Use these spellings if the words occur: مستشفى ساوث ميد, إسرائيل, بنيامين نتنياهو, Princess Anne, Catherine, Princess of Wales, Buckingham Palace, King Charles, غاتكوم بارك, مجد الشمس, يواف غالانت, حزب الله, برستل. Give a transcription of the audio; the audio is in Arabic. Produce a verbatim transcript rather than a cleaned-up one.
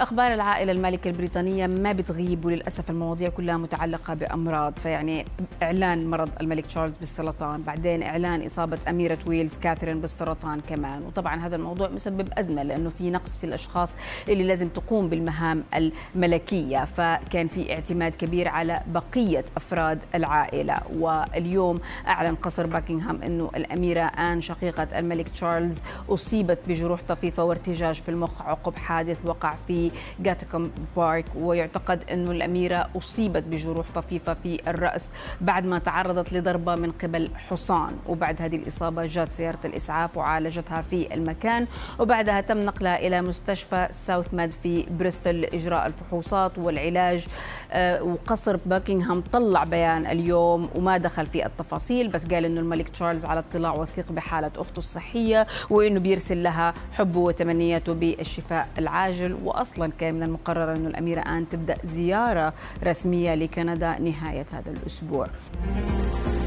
أخبار العائلة المالكة البريطانية ما بتغيب، وللأسف المواضيع كلها متعلقة بأمراض. فيعني إعلان مرض الملك تشارلز بالسرطان، بعدين إعلان إصابة أميرة ويلز كاثرين بالسرطان كمان، وطبعا هذا الموضوع مسبب أزمة لأنه في نقص في الأشخاص اللي لازم تقوم بالمهام الملكية، فكان في اعتماد كبير على بقية أفراد العائلة. واليوم أعلن قصر باكنغهام أنه الأميرة آن شقيقة الملك تشارلز أصيبت بجروح طفيفة وارتجاج في المخ عقب حادث وقع في غاتكوم بارك، ويعتقد أنه الأميرة أصيبت بجروح طفيفة في الرأس بعد ما تعرضت لضربة من قبل حصان، وبعد هذه الإصابة جاءت سيارة الإسعاف وعالجتها في المكان، وبعدها تم نقلها إلى مستشفى ساوث ماد في برستل لإجراء الفحوصات والعلاج. وقصر باكنغهام طلع بيان اليوم وما دخل في التفاصيل، بس قال أنه الملك تشارلز على اطلاع وثيق بحالة أخته الصحية، وأنه بيرسل لها حبه وتمنياته بالشفاء العاجل. وأصلا كان من المقرر أن الأميرة آن تبدأ زيارة رسمية لكندا نهاية هذا الأسبوع.